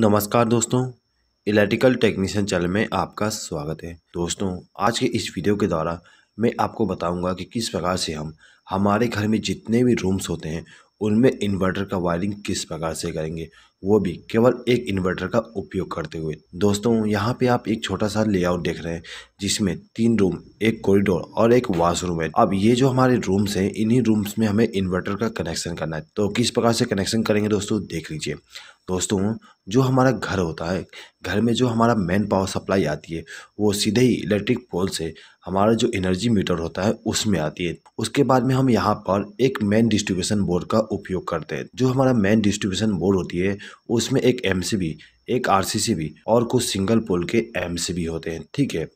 नमस्कार दोस्तों, electrical technician channel में आपका स्वागत है। दोस्तों, आज के इस वीडियो के द्वारा मैं आपको बताऊंगा कि किस प्रकार से हम हमारे घर में जितने भी रूम्स होते हैं उनमें इन्वर्टर का वायरिंग किस प्रकार से करेंगे, वो भी केवल एक इन्वर्टर का उपयोग करते हुए। दोस्तों, यहाँ पे आप एक छोटा सा लेआउट देख रहे हैं जिसमें 3 रूम, एक कॉरिडोर और एक वॉशरूम है। अब ये जो हमारे रूम्स हैं, इन्हीं रूम्स में हमें इन्वर्टर का कनेक्शन करना है, तो किस प्रकार से कनेक्शन करेंगे दोस्तों देख लीजिए। दोस्तों, जो हमारा घर होता है, घर में जो हमारा मेन पावर सप्लाई आती है वो सीधे ही इलेक्ट्रिक पोल से हमारा जो एनर्जी मीटर होता है उसमें आती है। उसके बाद में हम यहाँ पर एक मेन डिस्ट्रीब्यूशन बोर्ड का उपयोग करते हैं। जो हमारा मेन डिस्ट्रीब्यूशन बोर्ड होती है उसमें एक एमसीबी, एक आरसीसीबी और कुछ सिंगल पोल के एमसीबी होते हैं, ठीक है।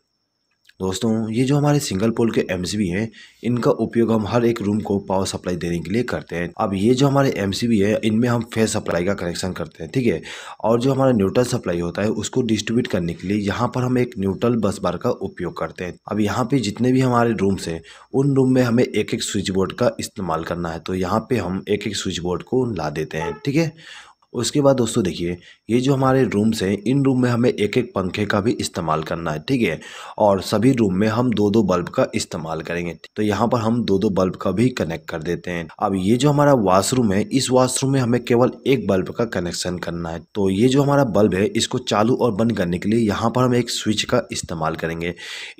दोस्तों, ये जो हमारे सिंगल पोल के एमसीबी हैं, इनका उपयोग हम हर एक रूम को पावर सप्लाई देने के लिए करते हैं। अब ये जो हमारे एमसीबी है, इनमें हम फेज सप्लाई का कनेक्शन करते हैं, ठीक है। और जो हमारा न्यूट्रल सप्लाई होता है उसको डिस्ट्रीब्यूट करने के लिए यहाँ पर हम एक न्यूट्रल बस बार का उपयोग करते हैं। अब यहाँ पे जितने भी हमारे रूम्स हैं, उन रूम में हमें एक एक स्विच बोर्ड का इस्तेमाल करना है, तो यहाँ पे हम एक एक स्विच बोर्ड को ला देते हैं, ठीक है। उसके बाद दोस्तों देखिए, ये जो हमारे रूम्स हैं, इन रूम में हमें एक एक पंखे का भी इस्तेमाल करना है, ठीक है। और सभी रूम में हम 2-2 बल्ब का इस्तेमाल करेंगे, तो यहाँ पर हम 2-2 बल्ब का भी कनेक्ट कर देते हैं। अब ये जो हमारा वॉशरूम है, इस वॉशरूम में हमें केवल एक बल्ब का कनेक्शन करना है, तो ये जो हमारा बल्ब है इसको चालू और बंद करने के लिए यहाँ पर हम एक स्विच का इस्तेमाल करेंगे।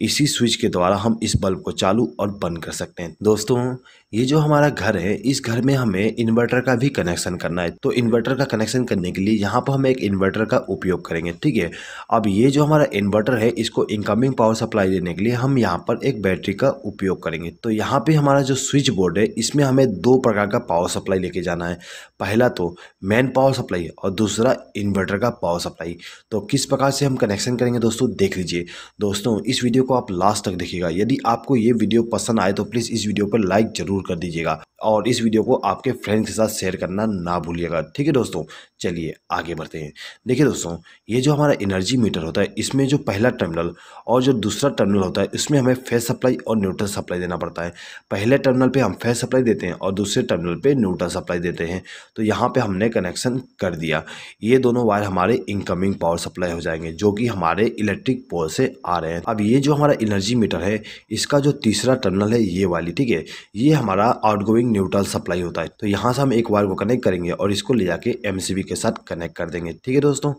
इसी स्विच के द्वारा हम इस बल्ब को चालू और बंद कर सकते हैं। दोस्तों, ये जो हमारा घर है, इस घर में हमें इन्वर्टर का भी कनेक्शन करना है, तो इन्वर्टर का कनेक्शन करने के लिए यहाँ पर हम एक इन्वर्टर का उपयोग करेंगे, ठीक है। अब ये जो हमारा इन्वर्टर है, इसको इनकमिंग पावर सप्लाई देने के लिए हम यहाँ पर एक बैटरी का उपयोग करेंगे। तो यहाँ पे हमारा जो स्विच बोर्ड है, इसमें हमें 2 प्रकार का पावर सप्लाई लेके जाना है, पहला तो मेन पावर सप्लाई और दूसरा इन्वर्टर का पावर सप्लाई। तो किस प्रकार से हम कनेक्शन करेंगे दोस्तों देख लीजिए। दोस्तों, इस वीडियो को आप लास्ट तक देखिएगा। यदि आपको ये वीडियो पसंद आए तो प्लीज़ इस वीडियो पर लाइक जरूर कर दीजिएगा और इस वीडियो को आपके फ्रेंड्स के साथ शेयर करना ना भूलिएगा, ठीक है दोस्तों। चलिए आगे बढ़ते हैं। देखिए दोस्तों, ये जो हमारा एनर्जी मीटर होता है, इसमें जो पहला टर्मिनल और जो दूसरा टर्मिनल होता है, इसमें हमें फेज सप्लाई और न्यूट्रल सप्लाई देना पड़ता है। पहले टर्मिनल पे हम फेज सप्लाई देते हैं और दूसरे टर्मिनल पे न्यूट्रल सप्लाई देते हैं। तो यहाँ पे हमने कनेक्शन कर दिया। ये दोनों वायर हमारे इनकमिंग पावर सप्लाई हो जाएंगे जो कि हमारे इलेक्ट्रिक पोल से आ रहे हैं। अब ये जो हमारा एनर्जी मीटर है, इसका जो तीसरा टर्मिनल है, ये वाली, ठीक है, ये हमारा आउटगोइंग न्यूट्रल सप्लाई होता है। तो यहाँ से हम एक वायर को कनेक्ट करेंगे और इसको ले जाके एमसीबी के साथ कनेक्ट कर देंगे, ठीक है दोस्तों।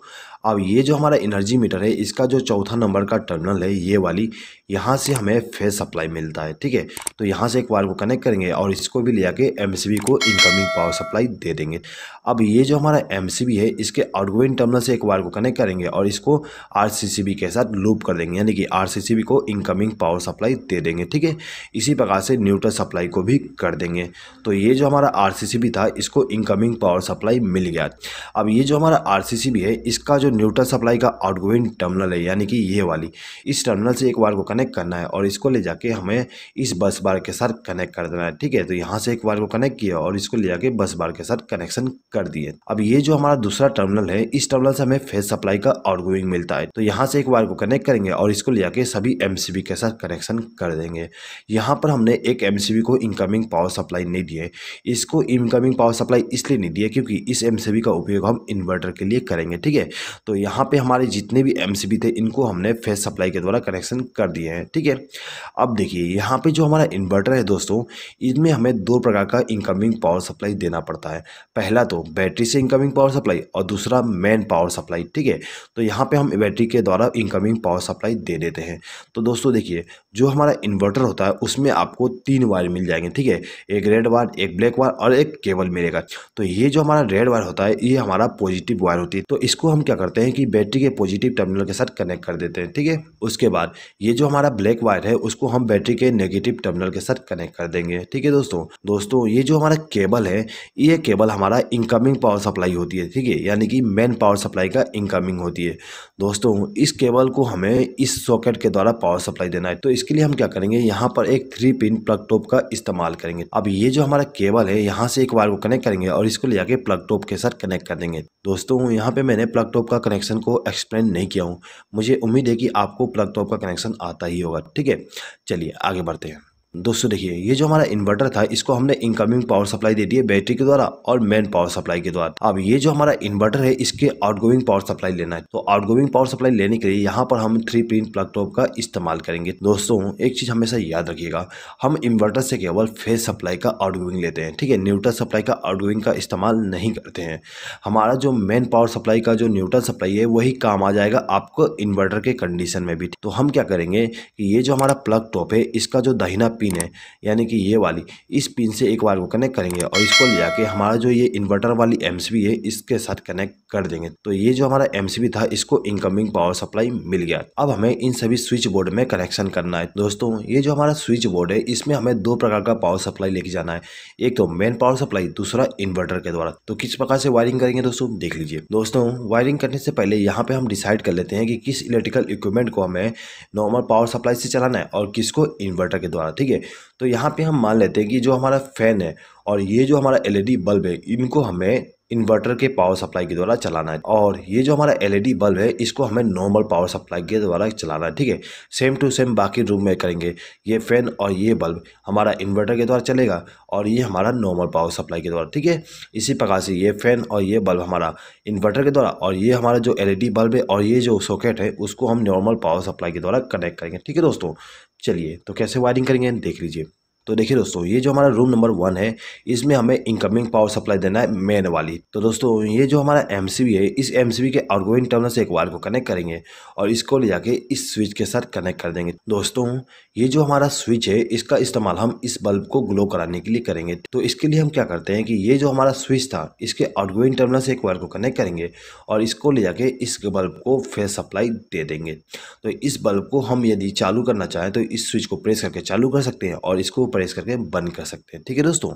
अब ये जो हमारा एनर्जी मीटर है, इसका जो चौथा नंबर का टर्मिनल है, ये वाली, यहाँ से हमें फेज सप्लाई मिलता है, ठीक है। तो यहाँ से एक वायर को कनेक्ट करेंगे और इसको भी ले जाके एमसीबी को इनकमिंग पावर सप्लाई दे देंगे। अब ये जो हमारा एमसीबी है, इसके आउटगोइंग टर्मिनल से एक वायर को कनेक्ट करेंगे और इसको आरसीसीबी के साथ लूप कर देंगे, यानी कि आरसीसीबी को इनकमिंग पावर सप्लाई दे देंगे, ठीक है। इसी प्रकार से न्यूट्रल सप्लाई को भी कर देंगे। तो ये जो हमारा आरसीसीबी था, इसको इनकमिंग पावर सप्लाई मिल गया। अब ये जो हमारा आरसीसीबी है, इसका जो न्यूट्रल सप्लाई का आउटगोइंग टर्मिनल है, यानी कि ये वाली, इस टर्मिनल से एक वायर को कनेक्ट करना है और इसको ले जाके हमें इस बस बार के साथ कनेक्ट कर देना है, ठीक है। तो यहाँ से एक वायर को कनेक्ट किया और इसको ले जाके बस बार के साथ कनेक्शन कर दिए। अब ये जो हमारा दूसरा टर्मिनल है, इस टर्मिनल से हमें फेज सप्लाई का आउटगोइंग मिलता है। तो यहाँ से एक वायर को कनेक्ट करेंगे और इसको ले जाके सभी एमसीबी के साथ कनेक्शन कर देंगे। यहाँ पर हमने एक एमसीबी को इनकमिंग पावर सप्लाई नहीं दिए, इसको इनकमिंग पावर सप्लाई इसलिए नहीं दिया क्योंकि इस एमसीबी का उपयोग हम इन्वर्टर के लिए करेंगे, ठीक है। तो यहाँ पे हमारे जितने भी एमसीबी थे, इनको हमने फेज सप्लाई के द्वारा कनेक्शन कर दिए हैं, ठीक है। अब देखिए, यहाँ पे जो हमारा इन्वर्टर है दोस्तों, इसमें हमें 2 प्रकार का इनकमिंग पावर सप्लाई देना पड़ता है, पहला तो बैटरी से इनकमिंग पावर सप्लाई और दूसरा मेन पावर सप्लाई, ठीक है। तो यहाँ पे हम बैटरी के द्वारा इनकमिंग पावर सप्लाई दे देते हैं। तो दोस्तों देखिए, जो हमारा इन्वर्टर होता है उसमें आपको 3 वायर मिल जाएंगे, ठीक है, एक रेड वायर, एक ब्लैक वायर और एक केबल मिलेगा। तो ये जो हमारा रेड वायर होता है, ये हमारा पॉजिटिव वायर होती है, तो इसको हम क्या करते हैं कि बैटरी के पॉजिटिव टर्मिनल के साथ कनेक्ट कर देते हैं, ठीक है। उसके बाद ये जो हमारा ब्लैक वायर है, उसको हम बैटरी के नेगेटिव टर्मिनल के साथ कनेक्ट कर देंगे, ठीक है दोस्तों। ये जो हमारा केबल है, ये केबल हमारा इनकमिंग पावर सप्लाई होती है, ठीक है, यानी कि मेन पावर सप्लाई का इनकमिंग होती है। दोस्तों, इस केबल को हमें इस सॉकेट के द्वारा पावर सप्लाई देना है, तो इसके लिए हम क्या करेंगे, यहाँ पर एक 3 पिन प्लग टॉप का इस्तेमाल करेंगे। अब ये जो हमारा केबल है, यहाँ से एक वायर को कनेक्ट करेंगे और इसको ले जाके प्लग टॉप के साथ कनेक्ट कर देंगे। दोस्तों, यहाँ पे मैंने प्लग टॉप का कनेक्शन को एक्सप्लेन नहीं किया हूँ, मुझे उम्मीद है कि आपको प्लग टॉप का कनेक्शन आता ही होगा, ठीक है। चलिए आगे बढ़ते हैं। दोस्तों देखिए, ये जो हमारा इन्वर्टर था इसको हमने इनकमिंग पावर सप्लाई दे दी है बैटरी के द्वारा और मेन पावर सप्लाई के द्वारा। अब ये जो हमारा इन्वर्टर है इसके आउटगोइंग पावर सप्लाई लेना है, तो आउटगोइंग पावर सप्लाई लेने के लिए यहाँ पर हम 3 पिन प्लग टॉप का इस्तेमाल करेंगे। दोस्तों एक चीज हमेशा याद रखिएगा, हम इन्वर्टर से केवल फेज सप्लाई का आउटगोइंग लेते हैं, ठीक है, न्यूट्रल सप्लाई का आउटगोइंग का इस्तेमाल नहीं करते हैं। हमारा जो मेन पावर सप्लाई का जो न्यूट्रल सप्लाई है वही काम आ जाएगा आपको इन्वर्टर के कंडीशन में भी। तो हम क्या करेंगे कि ये जो हमारा प्लग टॉप है इसका जो दाहिना पिन है यानी कि ये वाली, इस पिन से एक बार को कनेक्ट करेंगे और इसको ले जाके हमारा जो ये इन्वर्टर वाली एमसीबी है इसके साथ कनेक्ट कर देंगे। तो ये जो हमारा एमसीबी था इसको इनकमिंग पावर सप्लाई मिल गया। अब हमें इन सभी स्विच बोर्ड में कनेक्शन करना है। दोस्तों ये जो हमारा स्विच बोर्ड है इसमें हमें 2 प्रकार का पावर सप्लाई लेके जाना है, एक तो मेन पावर सप्लाई, दूसरा इन्वर्टर के द्वारा। तो किस प्रकार से वायरिंग करेंगे दोस्तों देख लीजिए। दोस्तों वायरिंग करने से पहले यहाँ पे हम डिसाइड कर लेते हैं कि किस इलेक्ट्रिकल इक्विपमेंट को हमें नॉर्मल पावर सप्लाई से चलाना है और किसको इन्वर्टर के द्वारा, ठीक है। तो यहाँ पे हम मान लेते हैं कि जो हमारा फैन है और ये जो हमारा एलईडी बल्ब है इनको हमें इन्वर्टर के पावर सप्लाई के द्वारा चलाना है, और ये जो हमारा एलईडी बल्ब है इसको हमें नॉर्मल पावर सप्लाई के द्वारा चलाना है, ठीक है। सेम टू सेम बाकी रूम में करेंगे, ये फैन और ये बल्ब हमारा इन्वर्टर के द्वारा चलेगा और ये हमारा नॉर्मल पावर सप्लाई के द्वारा, ठीक है। इसी प्रकार से ये फैन और ये बल्ब हमारा इन्वर्टर के द्वारा और ये हमारा जो एलईडी बल्ब है और ये जो सॉकेट है उसको हम नॉर्मल पावर सप्लाई के द्वारा कनेक्ट करेंगे, ठीक है दोस्तों। चलिए तो कैसे वायरिंग करेंगे देख लीजिए। तो देखिए दोस्तों, ये जो हमारा रूम नंबर 1 है इसमें हमें इनकमिंग पावर सप्लाई देना है मेन वाली। तो दोस्तों ये जो हमारा एमसीबी है इस एमसीबी के आउटगोइंग टर्मिनल से एक वायर को कनेक्ट करेंगे और इसको ले जाके इस स्विच के साथ कनेक्ट कर देंगे। दोस्तों ये जो हमारा स्विच है इसका इस्तेमाल हम इस बल्ब को ग्लो कराने के लिए करेंगे। तो इसके लिए हम क्या करते हैं कि ये जो हमारा स्विच था इसके आउटगोइंग टर्मिनल से एक वायर को कनेक्ट करेंगे और इसको ले जाके इस बल्ब को फेज सप्लाई दे देंगे। तो इस बल्ब को हम यदि चालू करना चाहें तो इस स्विच को प्रेस करके चालू कर सकते हैं और इसको प्रेस करके बंद कर सकते हैं, ठीक है दोस्तों।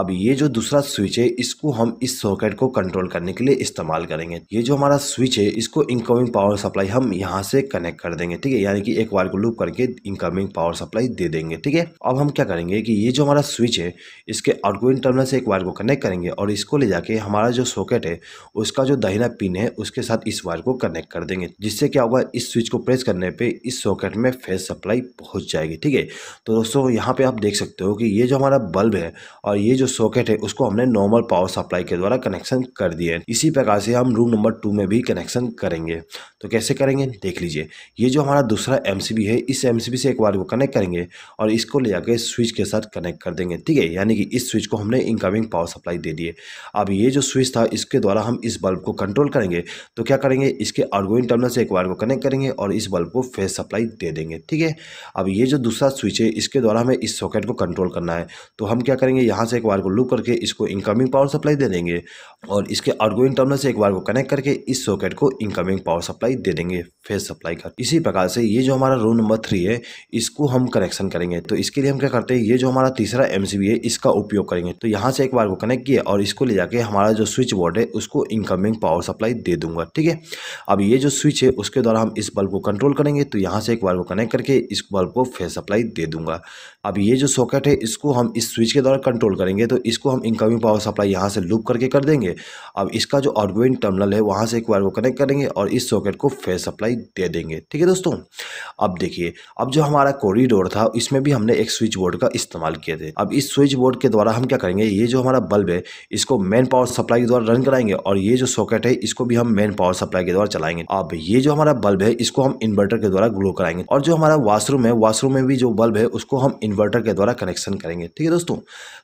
अब ये जो दूसरा स्विच है इसको हम इस सॉकेट को कंट्रोल करने के लिए इस्तेमाल करेंगे। ये जो हमारा स्विच है इसको इनकमिंग पावर सप्लाई हम यहाँ से कनेक्ट कर देंगे, ठीक है, यानी कि एक वायर को लूप करके इनकमिंग पावर सप्लाई दे देंगे, ठीक है। अब हम क्या करेंगे कि ये जो हमारा स्विच है इसके आउटगोइंग टर्मिनल से एक वायर को कनेक्ट करेंगे और इसको ले जाके हमारा जो सॉकेट है उसका जो दाहिना पिन है उसके साथ इस वायर को कनेक्ट कर देंगे, जिससे क्या होगा इस स्विच को प्रेस करने पर इस सॉकेट में फेज सप्लाई पहुंच जाएगी, ठीक है। तो दोस्तों यहाँ पे आप देख सकते हो कि ये जो हमारा बल्ब है और ये जो सॉकेट है उसको हमने नॉर्मल पावर सप्लाई के द्वारा कनेक्शन कर दिया है। इसी प्रकार से हम रूम नंबर 2 में भी कनेक्शन करेंगे। तो कैसे करेंगे देख लीजिए। ये जो हमारा दूसरा एमसीबी है इस एमसीबी से एक वायर को कनेक्ट करेंगे और इसको ले जाकर स्विच के साथ कनेक्ट कर देंगे, ठीक है, यानी कि इस स्विच को हमने इनकमिंग पावर सप्लाई दे दिए। अब ये जो स्विच था इसके द्वारा हम इस बल्ब को कंट्रोल करेंगे। तो क्या करेंगे, इसके आउटगोइंग टर्मिनल से एक वायर को कनेक्ट करेंगे और इस बल्ब को फेज सप्लाई दे देंगे, ठीक है। अब ये जो दूसरा स्विच है इसके द्वारा हमें इस सॉकेट को कंट्रोल करना है। तो हम क्या करेंगे, यहाँ से एक वायर को लूप करके इसको इनकमिंग पावर सप्लाई दे देंगे और इसके आउटगोइंग टर्मिनल से एक वायर को कनेक्ट करके इस सॉकेट को इनकमिंग पावर सप्लाई दे देंगे फेज सप्लाई का। इसी प्रकार से ये जो हमारा रूम नंबर 3 है इसको हम कनेक्शन करेंगे। तो इसके लिए हम क्या करते हैं, ये जो हमारा तीसरा एमसीबी है इसका उपयोग करेंगे। तो यहाँ से एक वायर को कनेक्ट किया और इसको ले जाके हमारा जो स्विच बोर्ड है उसको इनकमिंग पावर सप्लाई दे दूंगा, ठीक है। अब ये जो स्विच है उसके द्वारा हम इस बल्ब को कंट्रोल करेंगे। तो यहाँ से एक वायर को कनेक्ट करके इस बल्ब को फेज सप्लाई दे दूंगा। अब ये जो सॉकेट है इसको हम इस स्विच के द्वारा कंट्रोल करेंगे। तो इसको हम इनकमिंग पावर सप्लाई यहाँ से लूप करके कर देंगे। अब इसका जो आउटगोइंग टर्मिनल है वहाँ से एक वायर को कनेक्ट करेंगे और इस सॉकेट को फेज सप्लाई दे देंगे, ठीक है दोस्तों। अब देखिए, अब जो हमारा कॉरिडोर था इसमें भी हमने एक स्विच बोर्ड का इस्तेमाल किया थे। अब इस स्विच बोर्ड के द्वारा हम क्या करेंगे, ये जो हमारा बल्ब है इसको मेन पावर सप्लाई के द्वारा रन कराएंगे और ये जो सॉकेट है इसको भी हम मेन पावर सप्लाई के द्वारा चलाएंगे। अब ये जो हमारा बल्ब है इसको हम इन्वर्टर के द्वारा ग्लो कराएंगे और जो हमारा वॉशरूम है, वॉशरूम में भी जो बल्ब है उसको हम इन्वर्टर के द्वारा कनेक्शन करेंगे, ठीक है दोस्तों।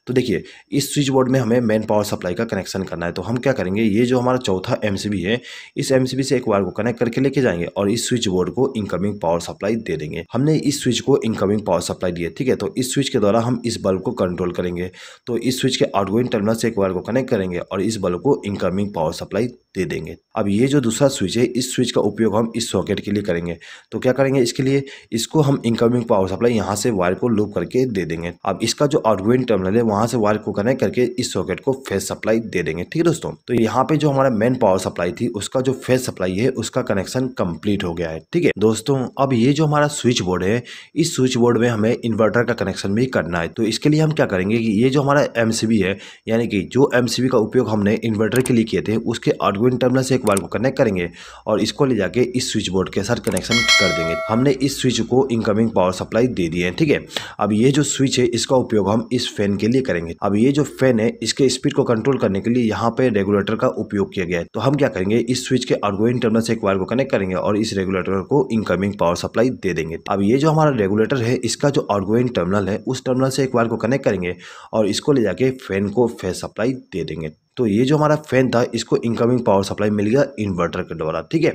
तो देखिए, इस स्विच बोर्ड में हमें मेन पावर सप्लाई का कनेक्शन करना है। तो हम क्या करेंगे, ये जो हमारा चौथा एमसीबी है इस एमसीबी से एक वायर को कनेक्ट करके लेके जाएंगे और इस स्विच बोर्ड को इनकमिंग पावर सप्लाई दे देंगे। हमने इस स्विच को इनकमिंग पावर सप्लाई दी है, ठीक है। तो इस स्विच के द्वारा हम इस बल्ब को कंट्रोल करेंगे। तो इस स्विच के आउटगोइंग टर्मिनल से एक वायर को कनेक्ट करेंगे और इस बल्ब को इनकमिंग पावर सप्लाई दे देंगे। अब ये जो दूसरा स्विच है इस स्विच का उपयोग हम इस सॉकेट के लिए करेंगे। तो क्या करेंगे, इसके लिए इसको हम इनकमिंग पावर सप्लाई यहाँ से वायर को लूप करके दे देंगे। अब इसका जो आउटगोइंग टर्मिनल है वहाँ से वायर को कनेक्ट करके इस सॉकेट को फेज सप्लाई दे देंगे, ठीक है दोस्तों। तो यहाँ पे जो हमारा मेन पावर सप्लाई थी उसका जो फेज सप्लाई है उसका कनेक्शन कंप्लीट हो गया है, ठीक है दोस्तों। अब ये जो हमारा स्विच बोर्ड है इस स्विच बोर्ड में हमें इन्वर्टर का कनेक्शन भी करना है। तो इसके लिए हम क्या करेंगे कि ये जो हमारा एमसीबी है यानी कि जो एमसीबी का उपयोग हमने इन्वर्टर के लिए किए थे उसके आउटगोइंग विन टर्मिनल से एक वायर को कनेक्ट करेंगे और इसको ले जाके इस स्विच बोर्ड के साथ कनेक्शन कर देंगे। हमने इस स्विच को इनकमिंग पावर सप्लाई दे दी है, ठीक है। अब ये जो स्विच है इसका उपयोग हम इस फैन के लिए करेंगे। अब ये जो फैन है इसके स्पीड को कंट्रोल करने के लिए यहाँ पे रेगुलेटर का उपयोग किया गया है। तो हम क्या करेंगे, इस स्विच के आउटगोइंग टर्मिनल से एक वायर को कनेक्ट करेंगे और इस रेगुलेटर को इनकमिंग पावर सप्लाई दे देंगे। अब ये जो हमारा रेगुलेटर है इसका जो आउटगोइंग टर्मिनल है उस टर्मिनल से एक वायर को कनेक्ट करेंगे और इसको ले जाके फैन को फेज सप्लाई दे देंगे। तो ये जो हमारा फैन था इसको इनकमिंग पावर सप्लाई मिल गया इन्वर्टर के द्वारा, ठीक है।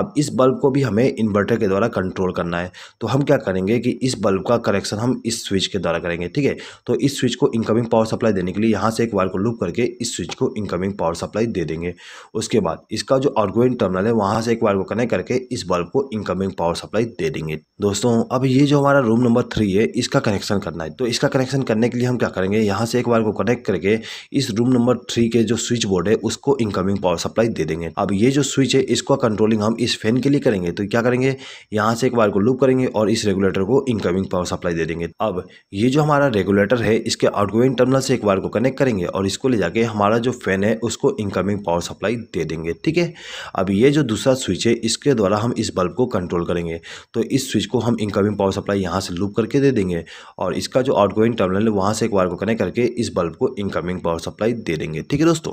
अब इस बल्ब को भी हमें इन्वर्टर के द्वारा कंट्रोल करना है, तो हम क्या करेंगे कि इस बल्ब का कनेक्शन हम इस स्विच के द्वारा करेंगे, ठीक है। तो इस स्विच को इनकमिंग पावर सप्लाई देने के लिए यहाँ से एक वायर को लूप करके इस स्विच को इनकमिंग पावर सप्लाई दे देंगे। उसके बाद इसका जो आउटगोइंग टर्मिनल है वहाँ से एक वायर को कनेक्ट करके इस बल्ब को इनकमिंग पावर सप्लाई दे देंगे। दोस्तों, अब ये जो हमारा रूम नंबर 3 है इसका कनेक्शन करना है। तो इसका कनेक्शन करने के लिए हम क्या करेंगे, यहाँ से एक वायर को कनेक्ट करके इस रूम नंबर 3 के जो स्विच बोर्ड है उसको इनकमिंग पावर सप्लाई दे देंगे। अब ये जो स्विच है इसका कंट्रोलिंग हम इस फैन के लिए करेंगे। तो क्या करेंगे, यहाँ से एक वायर को लूप करेंगे और इस रेगुलेटर को इनकमिंग पावर सप्लाई दे देंगे। अब ये जो हमारा रेगुलेटर है इसके आउटगोइंग टर्मिनल से एक वायर को कनेक्ट करेंगे और इसको ले जाके हमारा जो फैन है उसको इनकमिंग पावर सप्लाई दे देंगे, ठीक है। अब ये जो दूसरा स्विच है इसके द्वारा हम इस बल्ब को कंट्रोल करेंगे। तो इस स्विच को हम इनकमिंग पावर सप्लाई यहाँ से लूप करके दे देंगे और इसका जो आउटगोइंग टर्मिनल है वहाँ से एक वायर को कनेक्ट करके इस बल्ब को इनकमिंग पावर सप्लाई दे देंगे, ठीक है दोस्तों।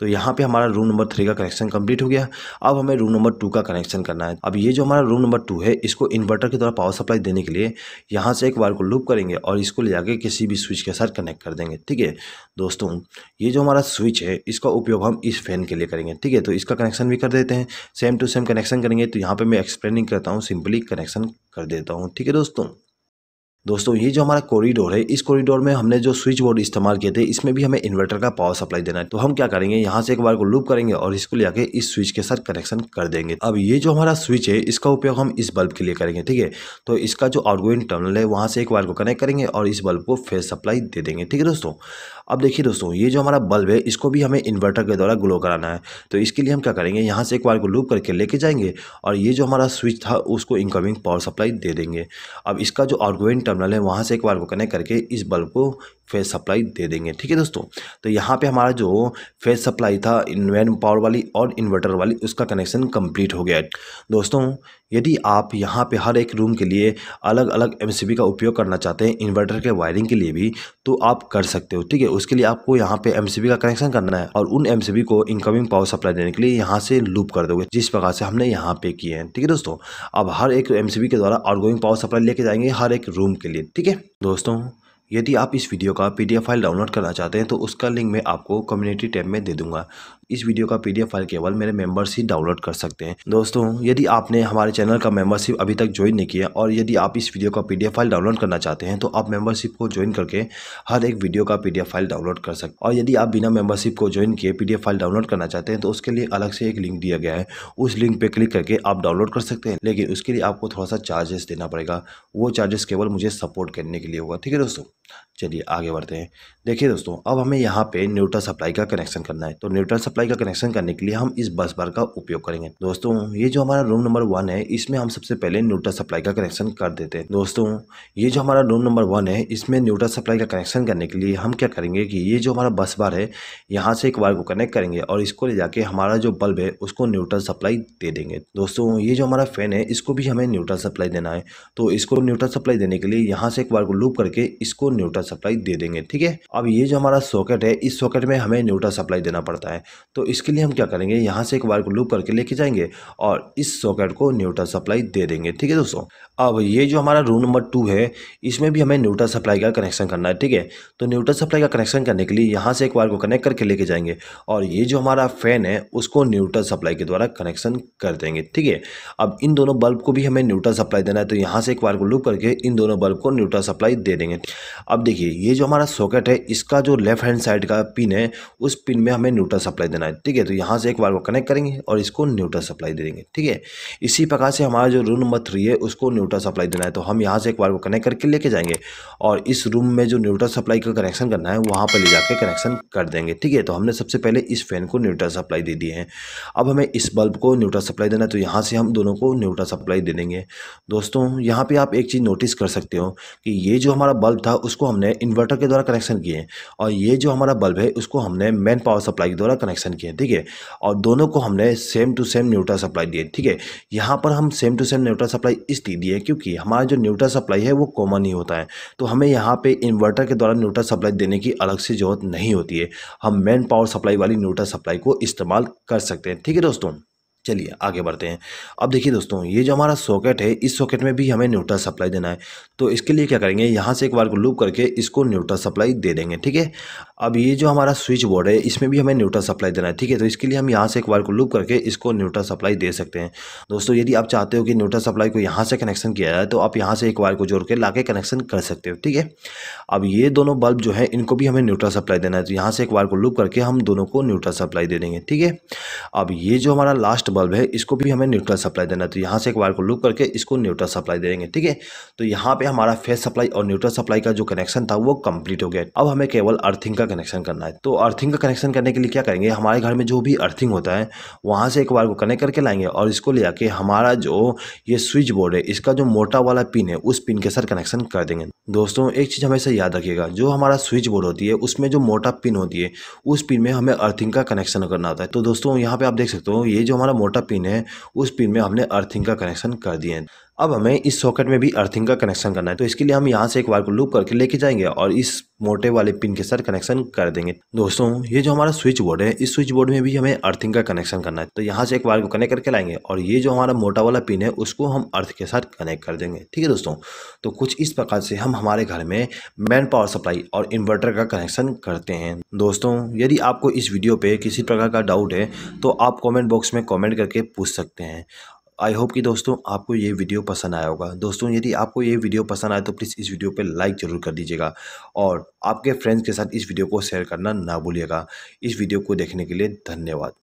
तो यहाँ पे हमारा रूम नंबर 3 का कनेक्शन कंप्लीट हो गया। अब हमें रूम नंबर 2 का कनेक्शन करना है। अब ये जो हमारा रूम नंबर 2 है इसको इन्वर्टर के द्वारा पावर सप्लाई देने के लिए यहाँ से एक वायर को लूप करेंगे और इसको ले जाके किसी भी स्विच के साथ कनेक्ट कर देंगे, ठीक है। दोस्तों, ये जो हमारा स्विच है इसका उपयोग हम इस फैन के लिए करेंगे, ठीक है। तो इसका कनेक्शन भी कर देते हैं, सेम टू सेम कनेक्शन करेंगे। तो यहाँ पर मैं एक्सप्लेनिंग करता हूँ, सिंपली कनेक्शन कर देता हूँ, ठीक है दोस्तों। ये जो हमारा कॉरिडोर है इस कॉरिडोर में हमने जो स्विच बोर्ड इस्तेमाल किए थे इसमें भी हमें इन्वर्टर का पावर सप्लाई देना है। तो हम क्या करेंगे, यहाँ से एक वायर को लूप करेंगे और इसको ले जाके इस स्विच के साथ कनेक्शन कर देंगे। अब ये जो हमारा स्विच है इसका उपयोग हम इस बल्ब के लिए करेंगे, ठीक है। तो इसका जो आउटगोइंग टर्मिनल है वहाँ से एक वायर को कनेक्ट करेंगे और इस बल्ब को फेज सप्लाई दे देंगे, ठीक है दोस्तों। अब देखिए दोस्तों, ये जो हमारा बल्ब है इसको भी हमें इन्वर्टर के द्वारा ग्लो कराना है। तो इसके लिए हम क्या करेंगे, यहाँ से एक वायर को लूप करके लेके जाएंगे और ये जो हमारा स्विच था उसको इनकमिंग पावर सप्लाई दे देंगे। अब इसका जो आउटगोइंग टर्मिनल है वहाँ से एक वायर को कनेक्ट करके इस बल्ब को फेज सप्लाई दे देंगे, ठीक है दोस्तों। तो यहाँ पे हमारा जो फेज सप्लाई था मैन पावर वाली और इन्वर्टर वाली उसका कनेक्शन कंप्लीट हो गया है। दोस्तों, यदि आप यहाँ पे हर एक रूम के लिए अलग अलग MCB का उपयोग करना चाहते हैं इन्वर्टर के वायरिंग के लिए भी, तो आप कर सकते हो, ठीक है। उसके लिए आपको यहाँ पे MCB का कनेक्शन करना है और उन MCB को इनकमिंग पावर सप्लाई देने के लिए यहाँ से लूप कर दोगे, जिस प्रकार से हमने यहाँ पे किए हैं, ठीक है दोस्तों। अब हर एक MCB के द्वारा आउटगोइंग पावर सप्लाई लेके जाएंगे हर एक रूम के लिए, ठीक है दोस्तों। यदि आप इस वीडियो का PDF फाइल डाउनलोड करना चाहते हैं तो उसका लिंक मैं आपको कम्युनिटी टैब में दे दूंगा। इस वीडियो का PDF फाइल केवल मेरे मेंबर्स ही डाउनलोड कर सकते हैं। दोस्तों, यदि आपने हमारे चैनल का मेंबरशिप अभी तक ज्वाइन नहीं किया और यदि आप इस वीडियो का PDF फाइल डाउनलोड करना चाहते हैं तो आप मेंबरशिप को ज्वाइन करके हर एक वीडियो का PDF फाइल डाउनलोड कर सकते हैं। और यदि आप बिना मेंबरशिप को ज्वाइन किए PDF फाइल डाउनलोड करना चाहते हैं तो उसके लिए अलग से एक लिंक दिया गया है, उस लिंक पर क्लिक करके आप डाउनलोड कर सकते हैं। लेकिन उसके लिए आपको थोड़ा सा चार्जेस देना पड़ेगा, वो चार्जेस केवल मुझे सपोर्ट करने के लिए होगा, ठीक है दोस्तों। चलिए आगे बढ़ते हैं। देखिए दोस्तों, अब हमें यहाँ पे न्यूट्रल सप्लाई का कनेक्शन करना है। तो न्यूट्रल सप्लाई का कनेक्शन करने के लिए हम इस बस बार का उपयोग करेंगे। दोस्तों, ये जो हमारा रूम नंबर 1 है इसमें हम सबसे पहले न्यूट्रल सप्लाई का कनेक्शन कर देते हैं। दोस्तों, ये जो हमारा रूम नंबर 1 है इसमें न्यूट्रल सप्लाई का कनेक्शन करने के लिए हम क्या करेंगे कि ये जो हमारा बस बार है यहाँ से एक वायर को कनेक्ट करेंगे और इसको ले जाके हमारा जो बल्ब है उसको न्यूट्रल सप्लाई दे देंगे। दोस्तों, ये जो हमारा फैन है इसको भी हमें न्यूट्रल सप्लाई देना है। तो इसको न्यूट्रल सप्लाई देने के लिए यहाँ से एक वायर को लूप करके इसको न्यूट्रल सप्लाई दे देंगे, ठीक है। अब ये जो हमारा सॉकेट है इस सॉकेट में हमें न्यूट्रल सप्लाई देना पड़ता है। तो इसके लिए हम क्या करेंगे, यहाँ से एक वायर को लूप करके लेके जाएंगे और इस सॉकेट को न्यूट्रल सप्लाई दे देंगे, ठीक है दोस्तों। अब ये जो हमारा रूम नंबर 2 है इसमें भी हमें न्यूट्रल सप्लाई का कनेक्शन करना है, ठीक है। तो न्यूट्रल सप्लाई का कनेक्शन करने के लिए यहाँ से एक वायर को कनेक्ट करके लेके जाएंगे और ये जो हमारा फैन है उसको न्यूट्रल सप्लाई के द्वारा कनेक्शन कर देंगे, ठीक है। अब इन दोनों बल्ब को भी हमें न्यूट्रल सप्लाई देना है। तो यहाँ से एक वायर को लूप करके इन दोनों बल्ब को न्यूट्रल सप्लाई दे देंगे। अब देखिए, ये जो हमारा सॉकेट है इसका जो लेफ्ट हैंड साइड का पिन है उस पिन में हमें न्यूट्रल सप्लाई देना है, ठीक है। तो यहाँ से एक वायर को कनेक्ट करेंगे और इसको न्यूट्रल सप्लाई दे देंगे, ठीक है। इसी प्रकार से हमारा जो रूम नंबर 3 है उसको न्यूट्रल सप्लाई देना है। तो हम यहाँ से एक वायर को कनेक्ट करके लेके जाएंगे और इस रूम में जो न्यूट्रल सप्लाई का कनेक्शन करना है वहाँ पर ले जाकर कनेक्शन कर देंगे, ठीक है। तो हमने सबसे पहले इस फैन को न्यूट्रल सप्लाई दे दी है। अब हमें इस बल्ब को न्यूट्रल सप्लाई देना है। तो यहाँ से हम दोनों को न्यूट्रल सप्लाई दे देंगे। दोस्तों, यहाँ पर आप एक चीज़ नोटिस कर सकते हो कि ये जो हमारा बल्ब था उसको हमने इन्वर्टर के द्वारा कनेक्शन किए और ये जो हमारा बल्ब है उसको हमने मेन पावर सप्लाई के द्वारा कनेक्शन किए, ठीक है। और दोनों को हमने same to same neutral supply दिए, ठीक है। यहाँ पर हम same to same neutral supply इसलिए दिए क्योंकि हमारा जो न्यूट्रल सप्लाई है वो कॉमन ही होता है, तो हमें यहाँ पे इन्वर्टर के द्वारा न्यूट्रल सप्लाई देने की अलग से जरूरत नहीं होती है। हम मेन पावर सप्लाई वाली न्यूट्रल सप्लाई को इस्तेमाल कर सकते हैं, ठीक है दोस्तों। चलिए आगे बढ़ते हैं। अब देखिए दोस्तों, ये जो हमारा सॉकेट है इस सॉकेट में भी हमें न्यूट्रल सप्लाई देना है, तो इसके लिए क्या करेंगे, यहाँ से एक बार को लूप करके इसको न्यूट्रल सप्लाई दे देंगे, ठीक है। अब ये जो हमारा स्विच बोर्ड है इसमें भी हमें न्यूट्रल सप्लाई देना है, ठीक है। तो इसके लिए हम यहाँ से एक बार को लूप करके इसको न्यूट्रल सप्लाई दे सकते हैं। दोस्तों यदि आप चाहते हो कि न्यूट्रल सप्लाई को यहाँ से कनेक्शन किया जाए तो आप यहाँ से एक बार को जोड़ के ला के कनेक्शन कर सकते हो, ठीक है। अब ये दोनों बल्ब जो है इनको भी हमें न्यूट्रल सप्लाई देना है, तो यहाँ से एक बार को लूप करके हम दोनों को न्यूट्रल सप्लाई दे देंगे, ठीक है। अब ये जो हमारा लास्ट बल्ब है इसको भी हमें न्यूट्रल सप्लाई देना है, तो यहाँ से एक बार को लूप करके इसको न्यूट्रल सप्लाई देंगे, ठीक है। तो यहाँ पे हमारा फेज सप्लाई और न्यूट्रल सप्लाई का जो कनेक्शन था वो कंप्लीट हो गया। अब हमें केवल अर्थिंग का कनेक्शन करना है, तो अर्थिंग का कनेक्शन करने के लिए क्या करेंगे, हमारे घर में जो भी अर्थिंग होता है वहाँ से एक बार को कनेक्ट करके लाएंगे और इसको ले आके हमारा जो ये स्विच बोर्ड है इसका जो मोटा वाला पिन है उस पिन के साथ कनेक्शन कर देंगे। दोस्तों एक चीज़ हमेशा याद रखिएगा, जो हमारा स्विच बोर्ड होती है उसमें जो मोटा पिन होती है उस पिन में हमें अर्थिंग का कनेक्शन करना होता है। तो दोस्तों यहाँ पे आप देख सकते हो ये जो हमारा मोटा पिन है उस पिन में हमने अर्थिंग का कनेक्शन कर दिए हैं। अब हमें इस सॉकेट में भी अर्थिंग का कनेक्शन करना है, तो इसके लिए हम यहाँ से एक बार को लूप करके लेके जाएंगे और इस मोटे वाले पिन के साथ कनेक्शन कर देंगे। दोस्तों ये जो हमारा स्विच बोर्ड है इस स्विच बोर्ड में भी हमें अर्थिंग का कनेक्शन करना है, तो यहाँ से एक बार को कनेक्ट करके लाएंगे और ये जो हमारा मोटा वाला पिन है उसको हम अर्थ के साथ कनेक्ट कर देंगे, ठीक है दोस्तों। तो कुछ इस प्रकार से हम हमारे घर में मेन पावर सप्लाई और इन्वर्टर का कनेक्शन करते हैं। दोस्तों यदि आपको इस वीडियो पर किसी प्रकार का डाउट है तो आप कॉमेंट बॉक्स में कॉमेंट करके पूछ सकते हैं। आई होप कि दोस्तों आपको ये वीडियो पसंद आया होगा। दोस्तों यदि आपको ये वीडियो पसंद आए तो प्लीज़ इस वीडियो पे लाइक ज़रूर कर दीजिएगा और आपके फ्रेंड्स के साथ इस वीडियो को शेयर करना ना भूलिएगा। इस वीडियो को देखने के लिए धन्यवाद।